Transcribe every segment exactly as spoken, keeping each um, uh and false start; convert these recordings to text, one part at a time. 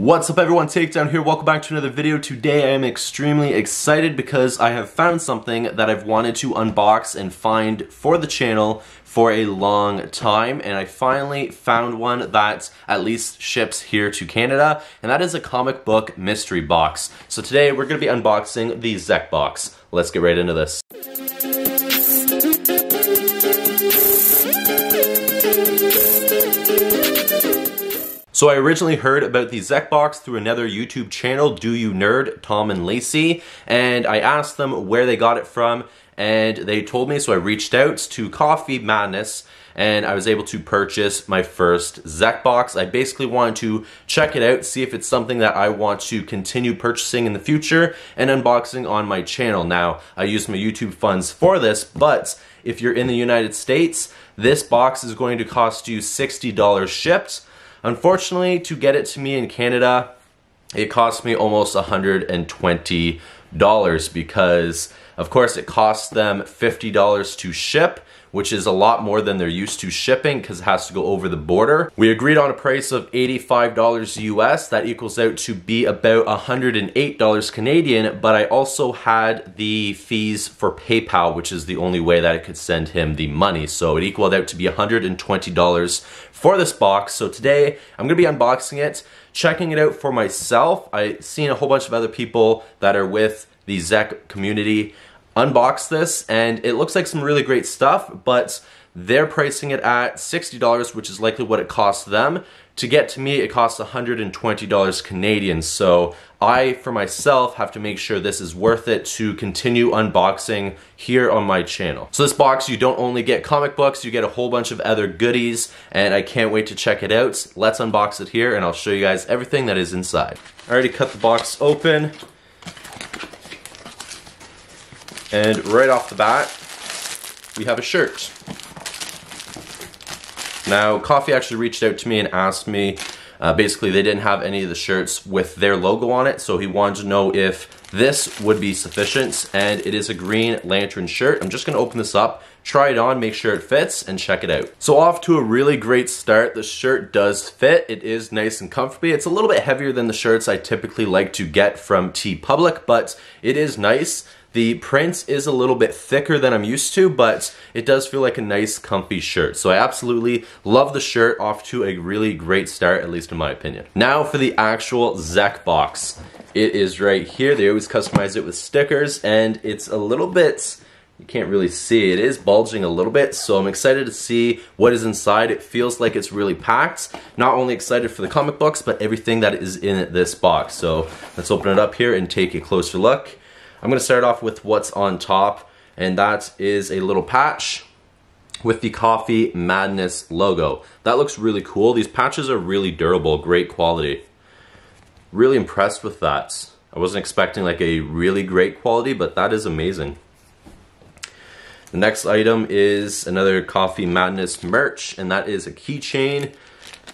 What's up everyone, Takedown here, welcome back to another video. Today I am extremely excited because I have found something that I've wanted to unbox and find for the channel for a long time, and I finally found one that at least ships here to Canada, and that is a comic book mystery box. So today we're going to be unboxing the Z E C C box. Let's get right into this. So I originally heard about the Z E C C box through another YouTube channel, Do You Nerd, Tom and Lacey, and I asked them where they got it from, and they told me, so I reached out to Coffee Madness, and I was able to purchase my first Z E C C box. I basically wanted to check it out, see if it's something that I want to continue purchasing in the future and unboxing on my channel. Now, I used my YouTube funds for this, but if you're in the United States, this box is going to cost you sixty dollars shipped. Unfortunately, to get it to me in Canada, it cost me almost one hundred twenty dollars because, of course, it cost them fifty dollars to ship, which is a lot more than they're used to shipping because it has to go over the border. We agreed on a price of eighty-five dollars U S. That equals out to be about one hundred eight dollars Canadian, but I also had the fees for PayPal, which is the only way that I could send him the money. So it equaled out to be one hundred twenty dollars for this box. So today I'm gonna be unboxing it, checking it out for myself. I've seen a whole bunch of other people that are with the Z E C C community unbox this, and it looks like some really great stuff, but they're pricing it at sixty dollars, which is likely what it costs them. To get to me, it costs one hundred twenty dollars Canadian, so I, for myself, have to make sure this is worth it to continue unboxing here on my channel. So this box, you don't only get comic books, you get a whole bunch of other goodies, and I can't wait to check it out. Let's unbox it here, and I'll show you guys everything that is inside. I already cut the box open. And right off the bat, we have a shirt. Now, Coffee actually reached out to me and asked me, uh, basically they didn't have any of the shirts with their logo on it, so he wanted to know if this would be sufficient, and it is a Green Lantern shirt. I'm just gonna open this up, try it on, make sure it fits, and check it out. So off to a really great start. The shirt does fit. It is nice and comfy. It's a little bit heavier than the shirts I typically like to get from TeePublic, but it is nice. The print is a little bit thicker than I'm used to, but it does feel like a nice, comfy shirt. So I absolutely love the shirt. Off to a really great start, at least in my opinion. Now for the actual Z E C C box. It is right here. They always customize it with stickers, and it's a little bit, you can't really see, it is bulging a little bit, so I'm excited to see what is inside. It feels like it's really packed. Not only excited for the comic books, but everything that is in this box. So let's open it up here and take a closer look. I'm going to start off with what's on top, and that is a little patch with the Coffee Madness logo. That looks really cool. These patches are really durable, great quality. Really impressed with that. I wasn't expecting like a really great quality, but that is amazing. The next item is another Coffee Madness merch, and that is a keychain.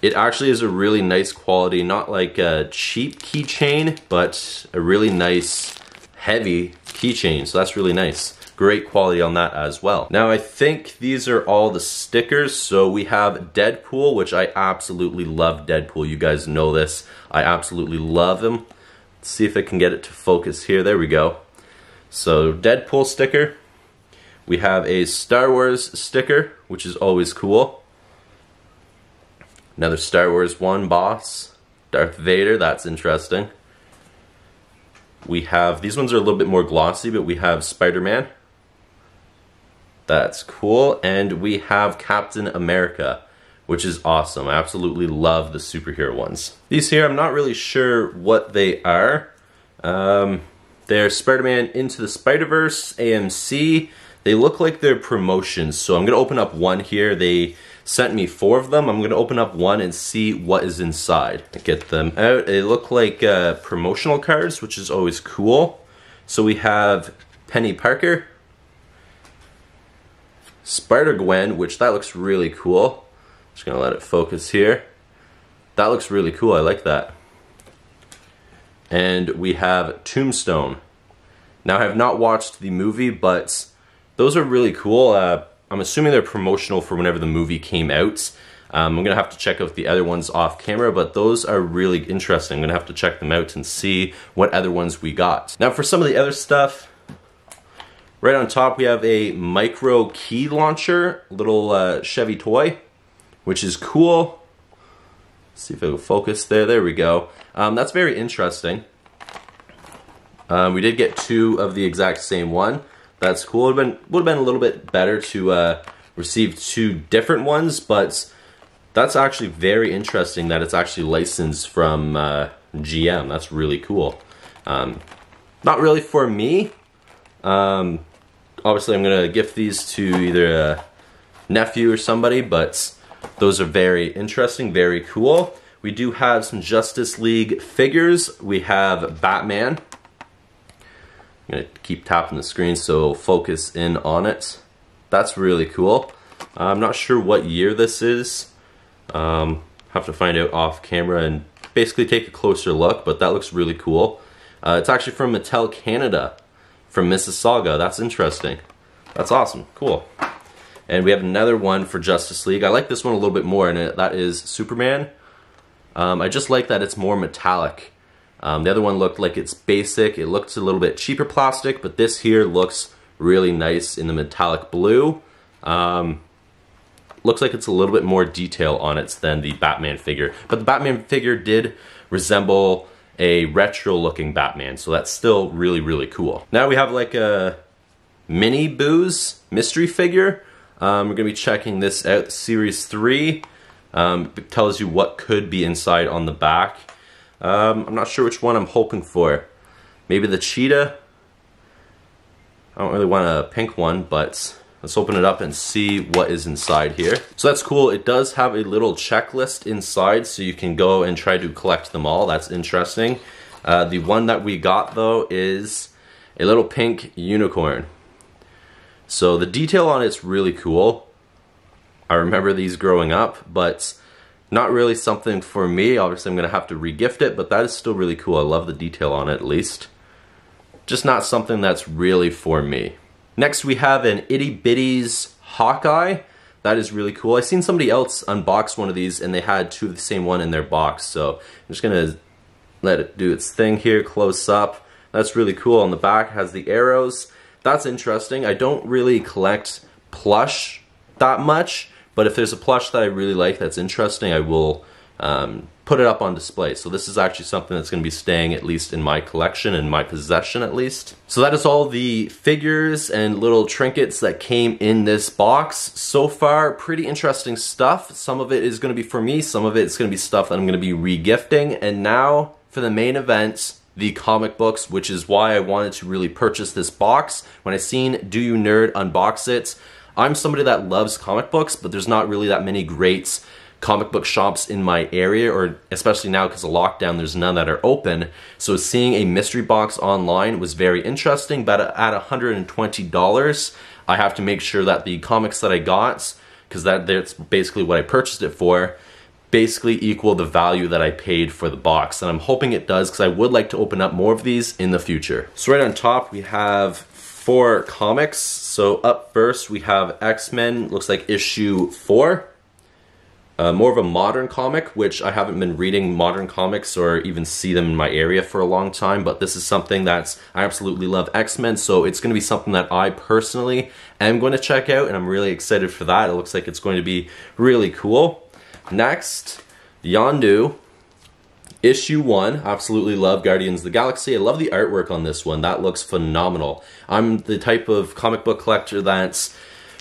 It actually is a really nice quality, not like a cheap keychain, but a really nice heavy keychain, so that's really nice. Great quality on that as well. Now I think these are all the stickers. So we have Deadpool, which I absolutely love Deadpool. You guys know this. I absolutely love him. Let's see if I can get it to focus here. There we go. So Deadpool sticker. We have a Star Wars sticker, which is always cool. Another Star Wars one boss. Darth Vader, that's interesting. We have, these ones are a little bit more glossy, but we have Spider-Man. That's cool. And we have Captain America, which is awesome. I absolutely love the superhero ones. These here, I'm not really sure what they are. Um, they're Spider-Man Into the Spider-Verse, A M C. They look like they're promotions. So I'm going to open up one here. They sent me four of them. I'm going to open up one and see what is inside. Get them out. They look like uh, promotional cards, which is always cool. So we have Penny Parker, Spider-Gwen, which that looks really cool. Just going to let it focus here. That looks really cool. I like that. And we have Tombstone. Now I have not watched the movie, but those are really cool. Uh, I'm assuming they're promotional for whenever the movie came out. Um, I'm going to have to check out the other ones off camera, but those are really interesting. I'm going to have to check them out and see what other ones we got. Now for some of the other stuff, right on top we have a micro key launcher, little uh, Chevy toy, which is cool. Let's see if it will focus there. There we go. Um, that's very interesting. Um, we did get two of the exact same one. That's cool. It would have been, would have been a little bit better to uh, receive two different ones, but that's actually very interesting that it's actually licensed from uh, G M. That's really cool. Um, not really for me. Um, obviously, I'm going to gift these to either a nephew or somebody, but those are very interesting, very cool. We do have some Justice League figures. We have Batman. I'm going to keep tapping the screen so focus in on it. That's really cool. Uh, I'm not sure what year this is. Um, have to find out off camera and basically take a closer look, but that looks really cool. Uh, it's actually from Mattel Canada, from Mississauga. That's interesting. That's awesome. Cool. And we have another one for Justice League. I like this one a little bit more, and that is Superman. Um, I just like that it's more metallic. Um, the other one looked like it's basic. It looks a little bit cheaper plastic, but this here looks really nice in the metallic blue. Um, Looks like it's a little bit more detail on it than the Batman figure. But the Batman figure did resemble a retro looking Batman, so that's still really, really cool. Now we have like a mini Booze mystery figure. Um, we're going to be checking this out, Series three. Um, it tells you what could be inside on the back. Um, I'm not sure which one I'm hoping for. Maybe the cheetah? I don't really want a pink one, but let's open it up and see what is inside here. So that's cool. It does have a little checklist inside, so you can go and try to collect them all. That's interesting. Uh, the one that we got though is a little pink unicorn. So the detail on it's really cool. I remember these growing up, but not really something for me. Obviously I'm going to have to re-gift it, but that is still really cool. I love the detail on it at least. Just not something that's really for me. Next we have an Itty Bitty's Hawkeye. That is really cool. I've seen somebody else unbox one of these and they had two of the same one in their box. So I'm just going to let it do its thing here close up. That's really cool. On the back it has the arrows. That's interesting. I don't really collect plush that much, but if there's a plush that I really like that's interesting, I will um, put it up on display. So this is actually something that's going to be staying at least in my collection, in my possession at least. So that is all the figures and little trinkets that came in this box. So far, pretty interesting stuff. Some of it is going to be for me, some of it's going to be stuff that I'm going to be re-gifting. And now for the main event, the comic books, which is why I wanted to really purchase this box. When I seen Do You Nerd unbox it, I'm somebody that loves comic books, but there's not really that many great comic book shops in my area, or especially now because of lockdown, there's none that are open. So seeing a mystery box online was very interesting, but at one hundred twenty dollars, I have to make sure that the comics that I got, because that, that's basically what I purchased it for, basically equal the value that I paid for the box. And I'm hoping it does, because I would like to open up more of these in the future. So right on top, we have four comics. So up first, we have X-Men, looks like issue four. Uh, more of a modern comic, which I haven't been reading modern comics or even see them in my area for a long time, but this is something that's, I absolutely love X-Men, so it's going to be something that I personally am going to check out, and I'm really excited for that. It looks like it's going to be really cool. Next, Yondu, issue one. Absolutely love Guardians of the Galaxy. I love the artwork on this one. That looks phenomenal. I'm the type of comic book collector that's,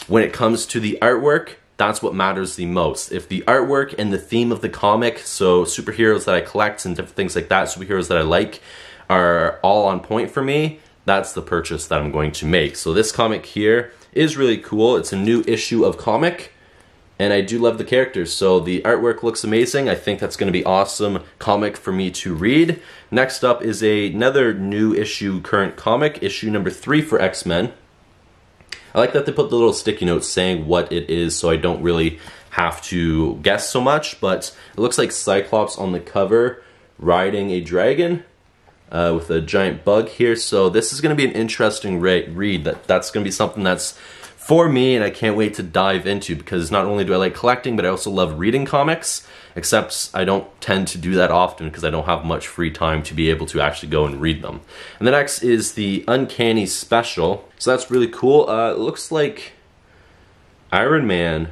when it comes to the artwork, that's what matters the most. If the artwork and the theme of the comic, so superheroes that I collect and different things like that, superheroes that I like, are all on point for me, that's the purchase that I'm going to make. So this comic here is really cool. It's a new issue of comic, and I do love the characters. So the artwork looks amazing. I think that's going to be awesome comic for me to read. Next up is a, another new issue current comic, issue number three for X-Men. I like that they put the little sticky notes saying what it is, so I don't really have to guess so much, but it looks like Cyclops on the cover riding a dragon uh, with a giant bug here, so this is going to be an interesting re read. That, that's going to be something that's for me, and I can't wait to dive into, because not only do I like collecting, but I also love reading comics, except I don't tend to do that often because I don't have much free time to be able to actually go and read them. And the next is the Uncanny Special, so that's really cool. Uh, it looks like Iron Man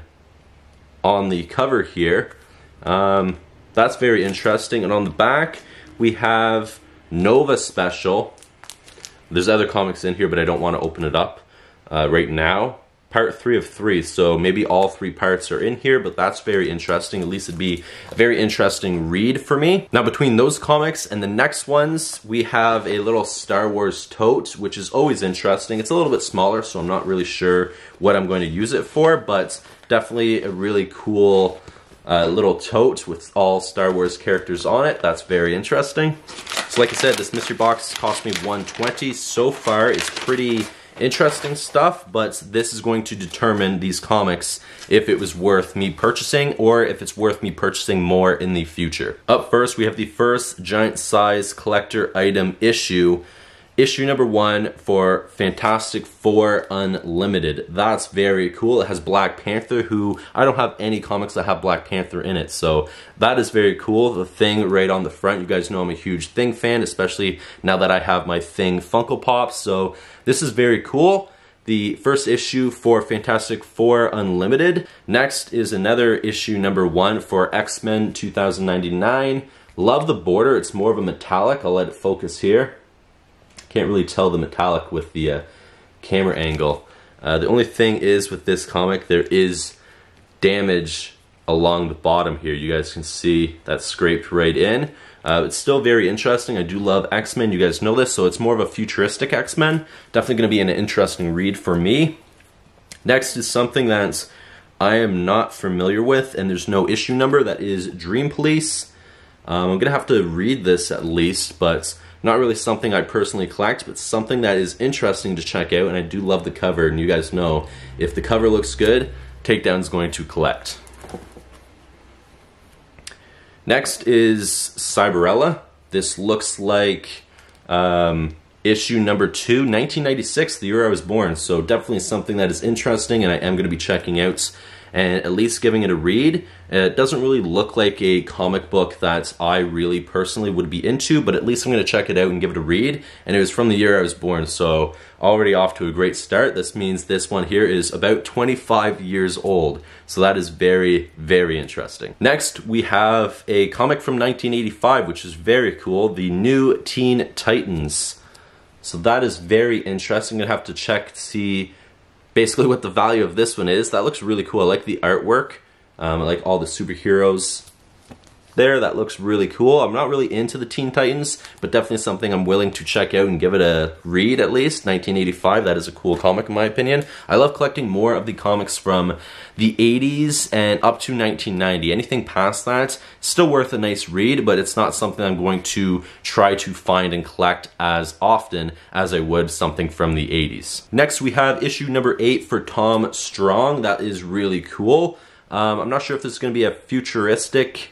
on the cover here. Um, that's very interesting, and on the back we have Nova Special. There's other comics in here, but I don't want to open it up uh, right now. Part three of three, so maybe all three parts are in here, but that's very interesting. At least it'd be a very interesting read for me. Now, between those comics and the next ones, we have a little Star Wars tote, which is always interesting. It's a little bit smaller, so I'm not really sure what I'm going to use it for, but definitely a really cool uh, little tote with all Star Wars characters on it. That's very interesting. So like I said, this mystery box cost me one hundred twenty dollars. So far, it's pretty interesting stuff, but this is going to determine these comics if it was worth me purchasing or if it's worth me purchasing more in the future. Up first, we have the first giant size collector item issue. Issue number one for Fantastic Four Unlimited. That's very cool. It has Black Panther, who I don't have any comics that have Black Panther in it, so that is very cool. The Thing right on the front. You guys know I'm a huge Thing fan, especially now that I have my Thing Funko Pops, so this is very cool. The first issue for Fantastic Four Unlimited. Next is another issue number one for X-Men two thousand ninety-nine. Love the border. It's more of a metallic. I'll let it focus here. Can't really tell the metallic with the uh, camera angle. Uh, the only thing is with this comic, there is damage along the bottom here. You guys can see that's scraped right in. Uh, it's still very interesting. I do love X-Men, you guys know this, so it's more of a futuristic X-Men. Definitely going to be an interesting read for me. Next is something that I am not familiar with, and there's no issue number. That is Dream Police. Um, I'm going to have to read this at least, but not really something I personally collect, but something that is interesting to check out, and I do love the cover, and you guys know, if the cover looks good, Takedown's going to collect. Next is Cyberella. This looks like um, issue number two, nineteen ninety-six, the year I was born, so definitely something that is interesting, and I am going to be checking out and at least giving it a read. It doesn't really look like a comic book that I really personally would be into, but at least I'm going to check it out and give it a read. And it was from the year I was born, so already off to a great start. This means this one here is about twenty-five years old, so that is very, very interesting. Next, we have a comic from nineteen eighty-five, which is very cool, the New Teen Titans. So that is very interesting. I'm going to have to check to see basically what the value of this one is. That looks really cool. I like the artwork. Um, I like all the superheroes there. That looks really cool. I'm not really into the Teen Titans, but definitely something I'm willing to check out and give it a read at least. nineteen eighty-five, that is a cool comic in my opinion. I love collecting more of the comics from the eighties and up to nineteen ninety. Anything past that, still worth a nice read, but it's not something I'm going to try to find and collect as often as I would something from the eighties. Next, we have issue number eight for Tom Strong. That is really cool. Um, I'm not sure if this is going to be a futuristic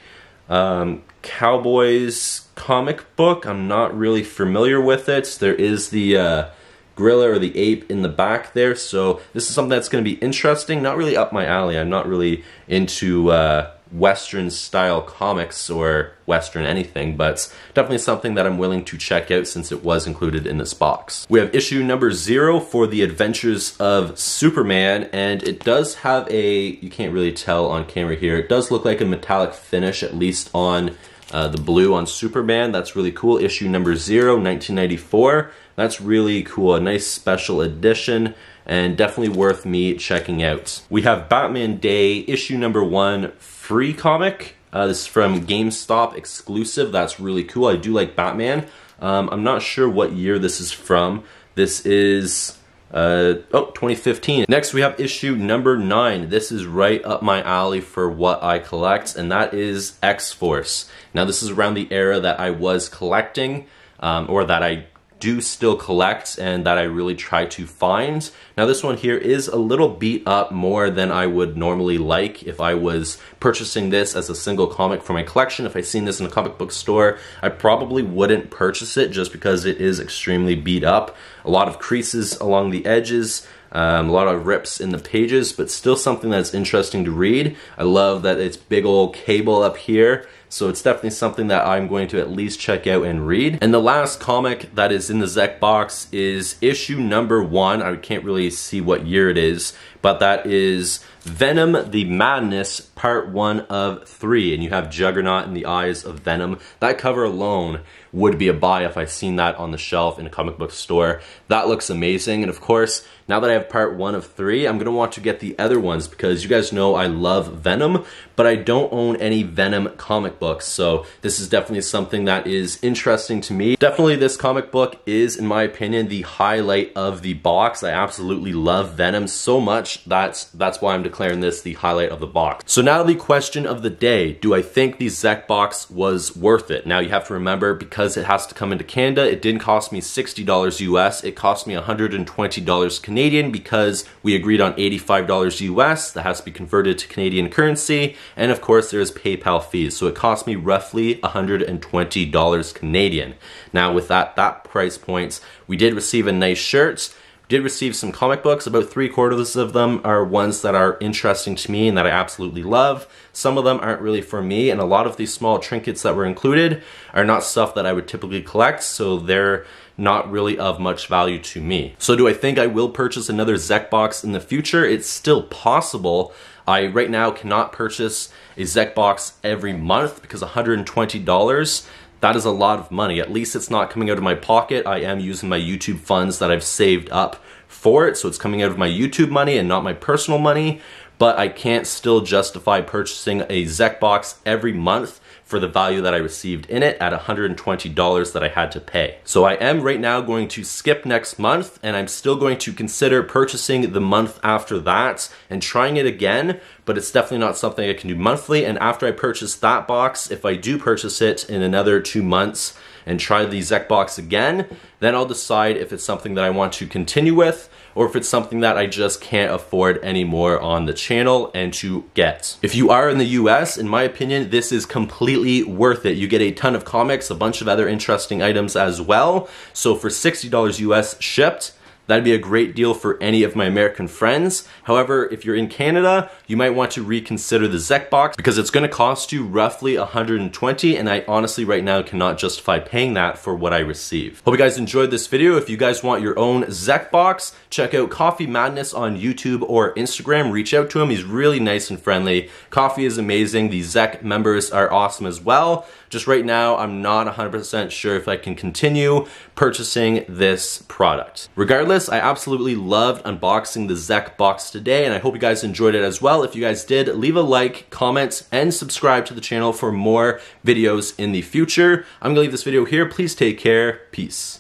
Um, Cowboys comic book. I'm not really familiar with it. There is the uh, gorilla or the ape in the back there, so this is something that's going to be interesting. Not really up my alley. I'm not really into uh, Western style comics or Western anything, but definitely something that I'm willing to check out since it was included in this box. We have issue number zero for The Adventures of Superman, and it does have a, you can't really tell on camera here, it does look like a metallic finish, at least on uh, the blue on Superman. That's really cool. Issue number zero, nineteen ninety-four. That's really cool. A nice special edition, and definitely worth me checking out. We have Batman Day, issue number one, free comic. Uh, this is from GameStop exclusive. That's really cool. I do like Batman. Um, I'm not sure what year this is from. This is, uh, oh, twenty fifteen. Next, we have issue number nine. This is right up my alley for what I collect, and that is X-Force. Now, this is around the era that I was collecting, um, or that I do still collect and that I really try to find. Now this one here is a little beat up more than I would normally like if I was purchasing this as a single comic for my collection. If I seen this in a comic book store, I probably wouldn't purchase it just because it is extremely beat up. A lot of creases along the edges, Um, a lot of rips in the pages, but still something that's interesting to read. I love that it's big old cable up here, so it's definitely something that I'm going to at least check out and read. And the last comic that is in the Z E C C box is issue number one. I can't really see what year it is, but that is Venom the Madness part one of three, and you have Juggernaut in the eyes of Venom. That cover alone would be a buy if I'd seen that on the shelf in a comic book store. That looks amazing, and of course, now that I have part one of three, I'm gonna want to get the other ones because you guys know I love Venom, but I don't own any Venom comic books, so this is definitely something that is interesting to me. Definitely this comic book is, in my opinion, the highlight of the box. I absolutely love Venom so much, that's, that's why I'm declaring this the highlight of the box. So now the question of the day, do I think the Z E C C box was worth it? Now you have to remember, because it has to come into Canada, it didn't cost me sixty dollars U S, it cost me one hundred twenty dollars Canadian. Canadian because we agreed on eighty-five dollars U S, that has to be converted to Canadian currency, and of course there's PayPal fees, so it cost me roughly one hundred twenty dollars Canadian. Now with that, that price point, we did receive a nice shirt, we did receive some comic books, about three quarters of them are ones that are interesting to me and that I absolutely love. Some of them aren't really for me, and a lot of these small trinkets that were included are not stuff that I would typically collect, so they're not really of much value to me. So do I think I will purchase another Z E C C box in the future? It's still possible. I right now cannot purchase a Z E C C box every month because one hundred twenty dollars, that is a lot of money. At least it's not coming out of my pocket. I am using my YouTube funds that I've saved up for it, so it's coming out of my YouTube money and not my personal money, but I can't still justify purchasing a Z E C C box every month for the value that I received in it at one hundred twenty dollars that I had to pay. So I am right now going to skip next month, and I'm still going to consider purchasing the month after that and trying it again, but it's definitely not something I can do monthly, and after I purchase that box, if I do purchase it in another two months and try the Z E C C box again, then I'll decide if it's something that I want to continue with or if it's something that I just can't afford anymore on the channel and to get. If you are in the U S, in my opinion, this is completely worth it. You get a ton of comics, a bunch of other interesting items as well. So for sixty dollars U S shipped, that'd be a great deal for any of my American friends. However, if you're in Canada, you might want to reconsider the Z E C C box because it's gonna cost you roughly one hundred twenty dollars, and I honestly right now cannot justify paying that for what I receive. Hope you guys enjoyed this video. If you guys want your own Z E C C box, check out Coffee Madness on YouTube or Instagram. Reach out to him, he's really nice and friendly. Coffee is amazing, the Z E C C members are awesome as well. Just right now, I'm not one hundred percent sure if I can continue purchasing this product. Regardless, I absolutely loved unboxing the Z E C C box today, and I hope you guys enjoyed it as well. If you guys did, leave a like, comment, and subscribe to the channel for more videos in the future. I'm gonna leave this video here. Please take care. Peace.